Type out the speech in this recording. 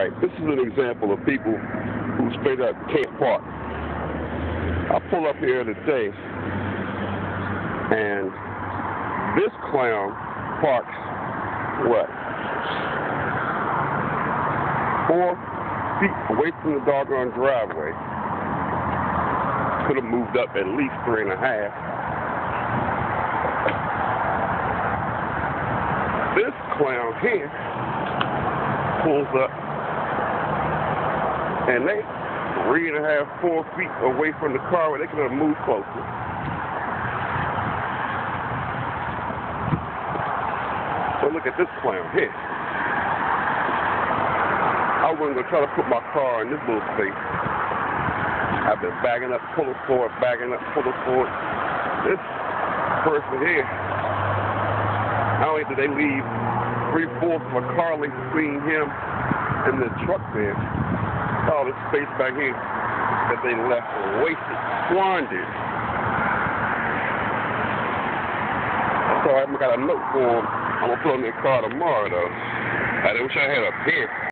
right, this is an example of people who straight up can't park. I pull up here today, and this clown parks, what, 4 feet away from the doggone driveway. Could have moved up at least 3.5. This clown here pulls up, and they 3.5, 4 feet away from the car where they could have moved closer. So look at this clown here. I wasn't going to try to put my car in this little space. I've been backing up, pulling forward, backing up, pulling forward. This person here, not only did they leave 3/4 of a car length between him and the truck there, all this space back here that they left wasted, squandered. So I haven't got a note for him. I'm going to put him in the car tomorrow, though. I wish I had a pen.